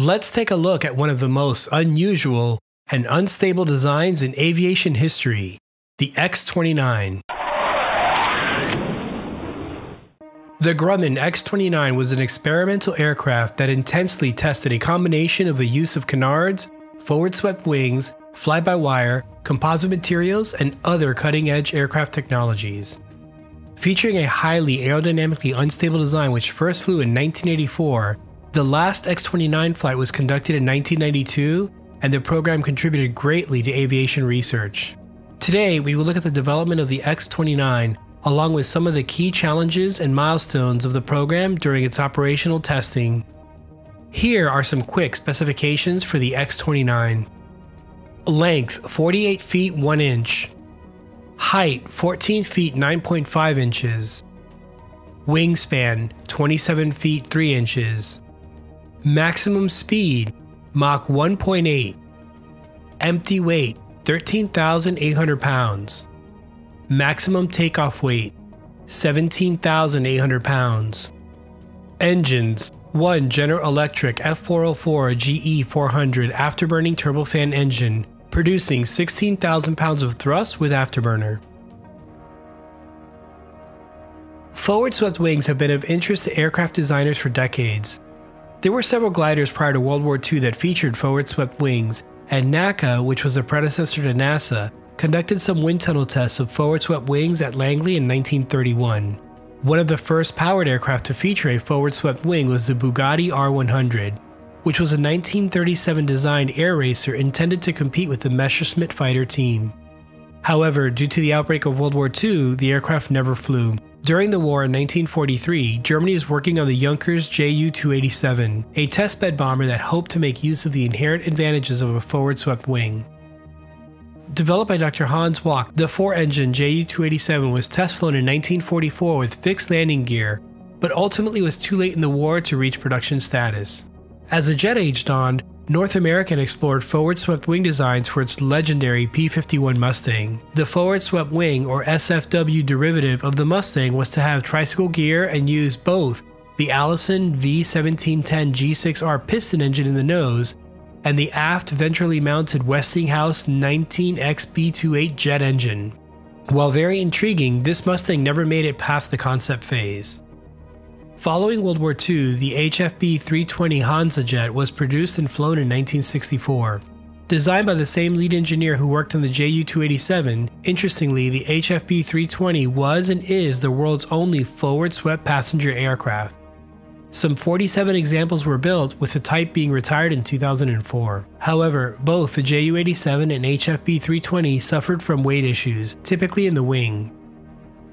Let's take a look at one of the most unusual and unstable designs in aviation history, the X-29. The Grumman X-29 was an experimental aircraft that intensely tested a combination of the use of canards, forward-swept wings, fly-by-wire, composite materials, and other cutting-edge aircraft technologies. Featuring a highly aerodynamically unstable design which first flew in 1984, the last X-29 flight was conducted in 1992, and the program contributed greatly to aviation research. Today, we will look at the development of the X-29 along with some of the key challenges and milestones of the program during its operational testing. Here are some quick specifications for the X-29. Length 48 feet 1 inch. Height 14 feet 9.5 inches. Wingspan 27 feet 3 inches. Maximum speed Mach 1.8. Empty weight 13,800 pounds. Maximum takeoff weight, 17,800 pounds. Engines, one General Electric F404 GE400 afterburning turbofan engine, producing 16,000 pounds of thrust with afterburner. Forward-swept wings have been of interest to aircraft designers for decades. There were several gliders prior to World War II that featured forward-swept wings, and NACA, which was a predecessor to NASA, conducted some wind tunnel tests of forward-swept wings at Langley in 1931. One of the first powered aircraft to feature a forward-swept wing was the Bugatti R100, which was a 1937 designed air racer intended to compete with the Messerschmitt fighter team. However, due to the outbreak of World War II, the aircraft never flew. During the war in 1943, Germany was working on the Junkers Ju-287, a testbed bomber that hoped to make use of the inherent advantages of a forward-swept wing. Developed by Dr. Hans Walk, the four-engine Ju-287 was test flown in 1944 with fixed landing gear, but ultimately was too late in the war to reach production status. As the jet age dawned, North American explored forward-swept wing designs for its legendary P51 Mustang. The forward-swept wing, or SFW derivative of the Mustang, was to have tricycle gear and use both the Allison V1710 G6R piston engine in the nose and the aft ventrally mounted Westinghouse 19XB28 jet engine. While very intriguing, this Mustang never made it past the concept phase. Following World War II, the HFB-320 Hansa Jet was produced and flown in 1964. Designed by the same lead engineer who worked on the Ju-287, interestingly, the HFB-320 was and is the world's only forward-swept passenger aircraft. Some 47 examples were built, with the type being retired in 2004. However, both the Ju-87 and HFB-320 suffered from weight issues, typically in the wing.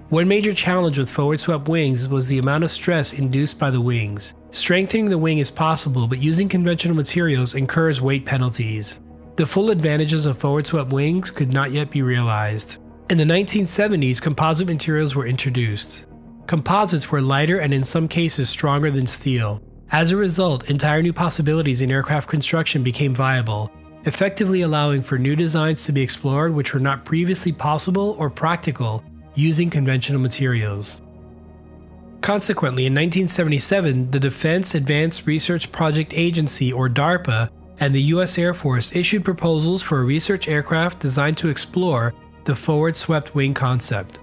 One major challenge with forward-swept wings was the amount of stress induced by the wings. Strengthening the wing is possible, but using conventional materials incurs weight penalties. The full advantages of forward-swept wings could not yet be realized. In the 1970s, composite materials were introduced. Composites were lighter and in some cases stronger than steel. As a result, entire new possibilities in aircraft construction became viable, effectively allowing for new designs to be explored which were not previously possible or practical using conventional materials. Consequently, in 1977, the Defense Advanced Research Project Agency, or DARPA, and the U.S. Air Force issued proposals for a research aircraft designed to explore the forward-swept wing concept.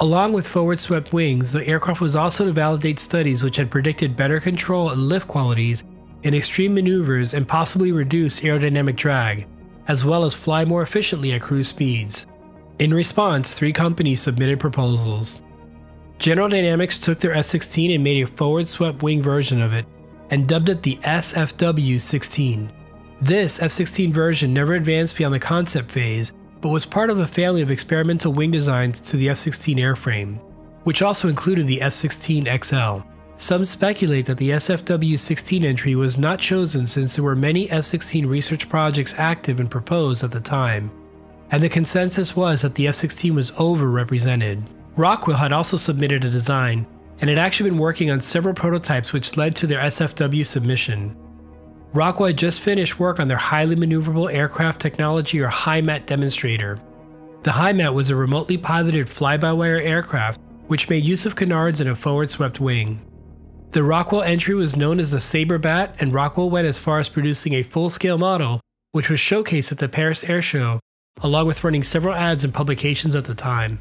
Along with forward-swept wings, the aircraft was also to validate studies which had predicted better control and lift qualities in extreme maneuvers and possibly reduce aerodynamic drag, as well as fly more efficiently at cruise speeds. In response, three companies submitted proposals. General Dynamics took their F-16 and made a forward-swept wing version of it, and dubbed it the SFW-16. This F-16 version never advanced beyond the concept phase, but was part of a family of experimental wing designs to the F-16 airframe, which also included the F-16XL. Some speculate that the SFW-16 entry was not chosen since there were many F-16 research projects active and proposed at the time, and the consensus was that the F-16 was overrepresented. Rockwell had also submitted a design, and had actually been working on several prototypes which led to their SFW submission. Rockwell had just finished work on their Highly Maneuverable Aircraft Technology, or HIMAT, demonstrator. The HIMAT was a remotely piloted fly-by-wire aircraft which made use of canards and a forward-swept wing. The Rockwell entry was known as the Sabre Bat, and Rockwell went as far as producing a full-scale model, which was showcased at the Paris Air Show, along with running several ads and publications at the time.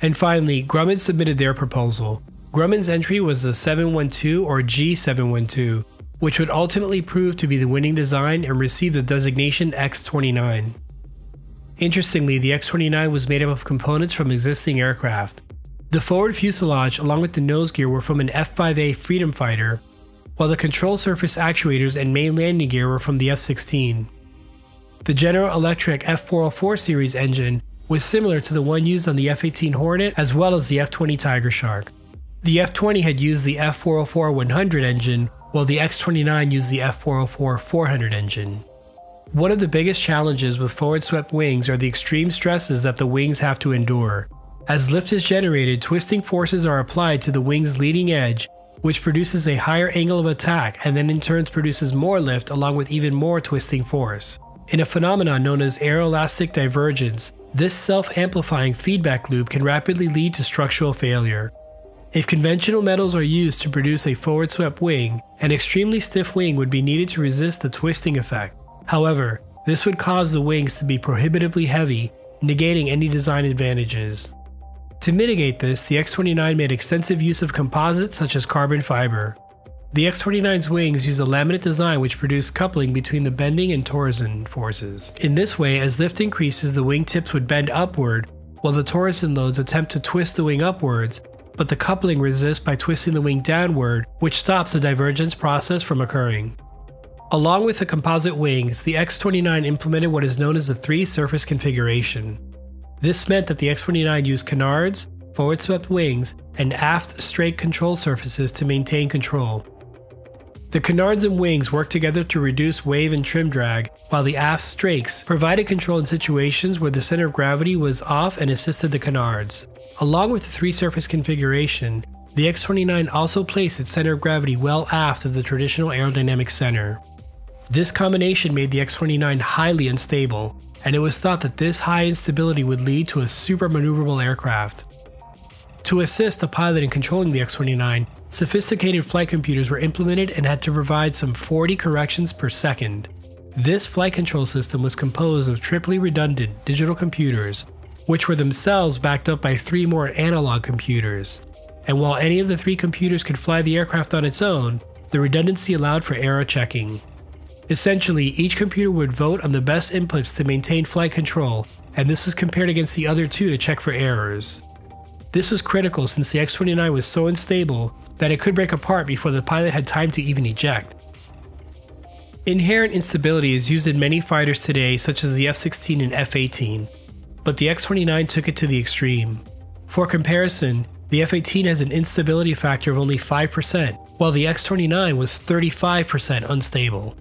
And finally, Grumman submitted their proposal. Grumman's entry was the 712 or G712, which would ultimately prove to be the winning design and receive the designation X-29. Interestingly, the X-29 was made up of components from existing aircraft. The forward fuselage along with the nose gear were from an F-5A Freedom Fighter, while the control surface actuators and main landing gear were from the F-16. The General Electric F404 series engine was similar to the one used on the F-18 Hornet as well as the F-20 Tiger Shark. The F-20 had used the F404-100 engine, while the X-29 used the F404-400 engine. One of the biggest challenges with forward-swept wings are the extreme stresses that the wings have to endure. As lift is generated, twisting forces are applied to the wing's leading edge, which produces a higher angle of attack and then in turn produces more lift along with even more twisting force. In a phenomenon known as aeroelastic divergence, this self-amplifying feedback loop can rapidly lead to structural failure. If conventional metals are used to produce a forward-swept wing, an extremely stiff wing would be needed to resist the twisting effect. However, this would cause the wings to be prohibitively heavy, negating any design advantages. To mitigate this, the X-29 made extensive use of composites such as carbon fiber. The X-29's wings used a laminate design which produced coupling between the bending and torsion forces. In this way, as lift increases, the wing tips would bend upward, while the torsion loads attempt to twist the wing upwards, but the coupling resists by twisting the wing downward, which stops the divergence process from occurring. Along with the composite wings, the X-29 implemented what is known as the three-surface configuration. This meant that the X-29 used canards, forward-swept wings, and aft straight control surfaces to maintain control. The canards and wings worked together to reduce wave and trim drag, while the aft strakes provided control in situations where the center of gravity was off and assisted the canards. Along with the three-surface configuration, the X-29 also placed its center of gravity well aft of the traditional aerodynamic center. This combination made the X-29 highly unstable, and it was thought that this high instability would lead to a super maneuverable aircraft. To assist the pilot in controlling the X-29, sophisticated flight computers were implemented and had to provide some 40 corrections per second. This flight control system was composed of triply redundant digital computers, which were themselves backed up by three more analog computers. And while any of the three computers could fly the aircraft on its own, the redundancy allowed for error checking. Essentially, each computer would vote on the best inputs to maintain flight control, and this was compared against the other two to check for errors. This was critical since the X-29 was so unstable that it could break apart before the pilot had time to even eject. Inherent instability is used in many fighters today, such as the F-16 and F-18, but the X-29 took it to the extreme. For comparison, the F-18 has an instability factor of only 5%, while the X-29 was 35% unstable.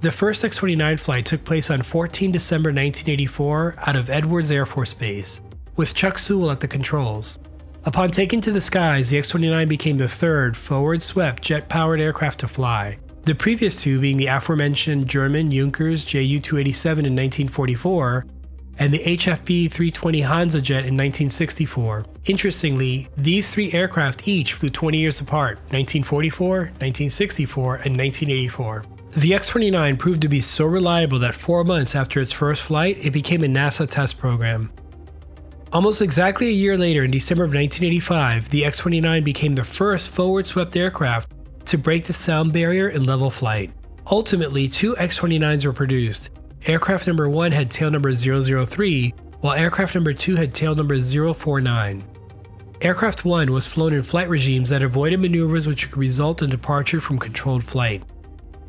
The first X-29 flight took place on 14 December 1984 out of Edwards Air Force Base, with Chuck Sewell at the controls. Upon taking to the skies, the X-29 became the third forward-swept jet-powered aircraft to fly, the previous two being the aforementioned German Junkers Ju-287 in 1944 and the HFB-320 Hansa Jet in 1964. Interestingly, these three aircraft each flew 20 years apart, 1944, 1964, and 1984. The X-29 proved to be so reliable that 4 months after its first flight, it became a NASA test program. Almost exactly a year later, in December of 1985, the X-29 became the first forward-swept aircraft to break the sound barrier in level flight. Ultimately, two X-29s were produced. Aircraft number 1 had tail number 003, while aircraft number 2 had tail number 049. Aircraft 1 was flown in flight regimes that avoided maneuvers which could result in departure from controlled flight.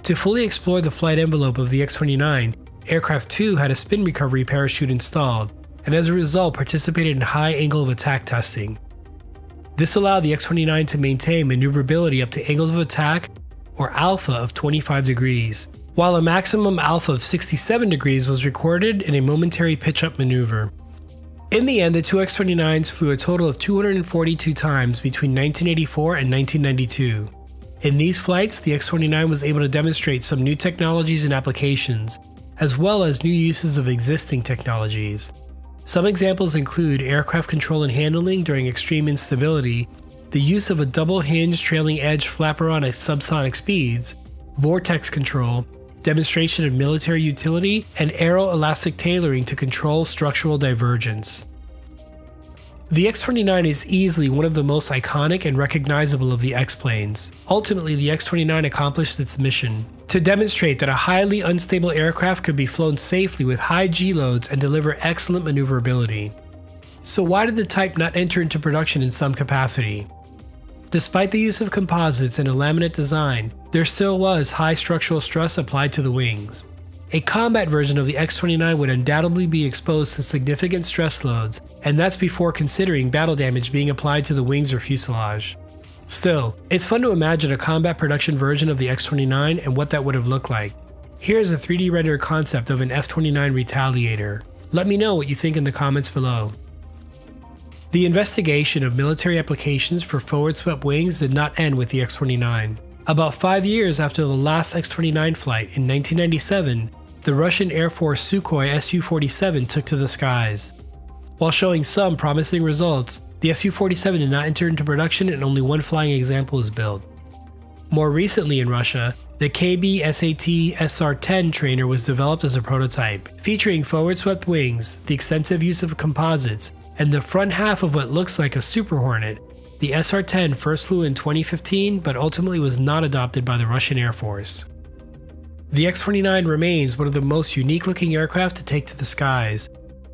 To fully explore the flight envelope of the X-29, Aircraft 2 had a spin recovery parachute installed, and as a result participated in high angle of attack testing. This allowed the X-29 to maintain maneuverability up to angles of attack, or alpha, of 25 degrees, while a maximum alpha of 67 degrees was recorded in a momentary pitch-up maneuver. In the end, the two X-29s flew a total of 242 times between 1984 and 1992. In these flights, the X-29 was able to demonstrate some new technologies and applications, as well as new uses of existing technologies. Some examples include aircraft control and handling during extreme instability, the use of a double hinge trailing edge flapper on at subsonic speeds, vortex control, demonstration of military utility, and aeroelastic tailoring to control structural divergence. The X-29 is easily one of the most iconic and recognizable of the X-planes. Ultimately, the X-29 accomplished its mission to demonstrate that a highly unstable aircraft could be flown safely with high G-loads and deliver excellent maneuverability. So why did the type not enter into production in some capacity? Despite the use of composites and a laminate design, there still was high structural stress applied to the wings. A combat version of the X-29 would undoubtedly be exposed to significant stress loads, and that's before considering battle damage being applied to the wings or fuselage. Still, it's fun to imagine a combat production version of the X-29 and what that would have looked like. Here is a 3D rendered concept of an F-29 Retaliator. Let me know what you think in the comments below. The investigation of military applications for forward swept wings did not end with the X-29. About 5 years after the last X-29 flight in 1997, the Russian Air Force Sukhoi Su-47 took to the skies. While showing some promising results, the Su-47 did not enter into production and only one flying example was built. More recently in Russia, the KB-SAT SR-10 trainer was developed as a prototype, featuring forward-swept wings, the extensive use of composites, and the front half of what looks like a Super Hornet. The SR-10 first flew in 2015, but ultimately was not adopted by the Russian Air Force. The X-29 remains one of the most unique-looking aircraft to take to the skies,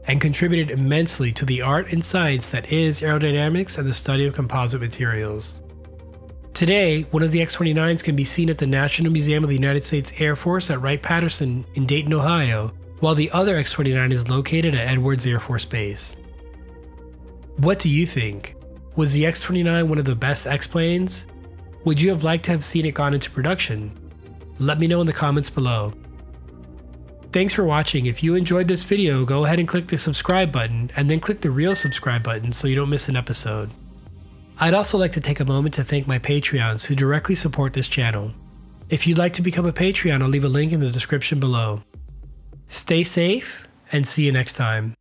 and contributed immensely to the art and science that is aerodynamics and the study of composite materials. Today, one of the X-29s can be seen at the National Museum of the United States Air Force at Wright-Patterson in Dayton, Ohio, while the other X-29 is located at Edwards Air Force Base. What do you think? Was the X-29 one of the best X-planes? Would you have liked to have seen it gone into production? Let me know in the comments below. Thanks for watching. If you enjoyed this video, go ahead and click the subscribe button, and then click the real subscribe button so you don't miss an episode. I'd also like to take a moment to thank my Patreons who directly support this channel. If you'd like to become a Patreon, I'll leave a link in the description below. Stay safe, and see you next time.